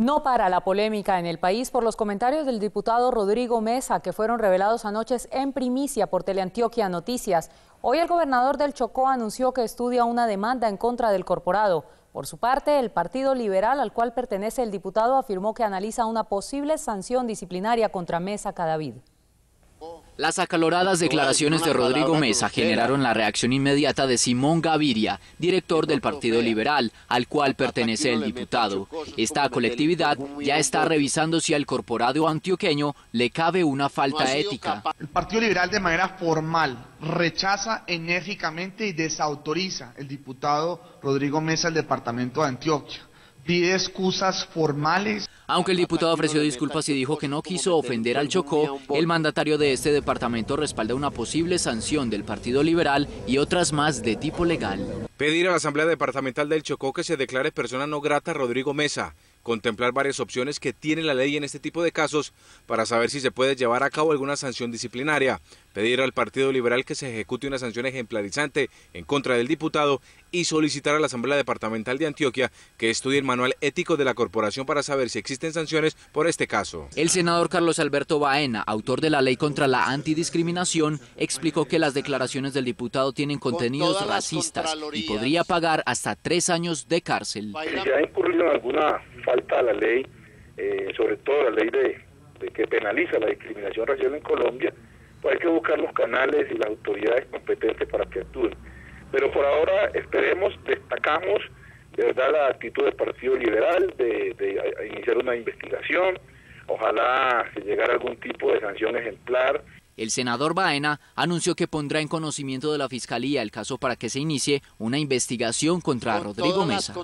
No para la polémica en el país por los comentarios del diputado Rodrigo Mesa, que fueron revelados anoche en primicia por Teleantioquia Noticias. Hoy el gobernador del Chocó anunció que estudia una demanda en contra del corporado. Por su parte, el Partido Liberal, al cual pertenece el diputado, afirmó que analiza una posible sanción disciplinaria contra Mesa Cadavid. Las acaloradas declaraciones de Rodrigo Mesa generaron la reacción inmediata de Simón Gaviria, director del Partido Liberal, al cual pertenece el diputado. Esta colectividad ya está revisando si al corporado antioqueño le cabe una falta ética. El Partido Liberal, de manera formal, rechaza enérgicamente y desautoriza el diputado Rodrigo Mesa al departamento de Antioquia. Pide excusas formales. Aunque el diputado ofreció disculpas y dijo que no quiso ofender al Chocó, el mandatario de este departamento respalda una posible sanción del Partido Liberal y otras más de tipo legal. Pedir a la Asamblea Departamental del Chocó que se declare persona no grata a Rodrigo Mesa, contemplar varias opciones que tiene la ley en este tipo de casos para saber si se puede llevar a cabo alguna sanción disciplinaria, pedir al Partido Liberal que se ejecute una sanción ejemplarizante en contra del diputado y solicitar a la Asamblea Departamental de Antioquia que estudie el manual ético de la corporación para saber si existen sanciones por este caso. El senador Carlos Alberto Baena, autor de la ley contra la antidiscriminación, explicó que las declaraciones del diputado tienen contenidos racistas y podría pagar hasta 3 años de cárcel. ¿Se ha incurrido en alguna falta a la ley, sobre todo la ley de que penaliza la discriminación racial en Colombia? Pues hay que buscar los canales y las autoridades competentes para que actúen. Pero por ahora esperemos, destacamos de verdad la actitud del Partido Liberal de iniciar una investigación, ojalá se llegara a algún tipo de sanción ejemplar. El senador Baena anunció que pondrá en conocimiento de la Fiscalía el caso para que se inicie una investigación contra Rodrigo Mesa.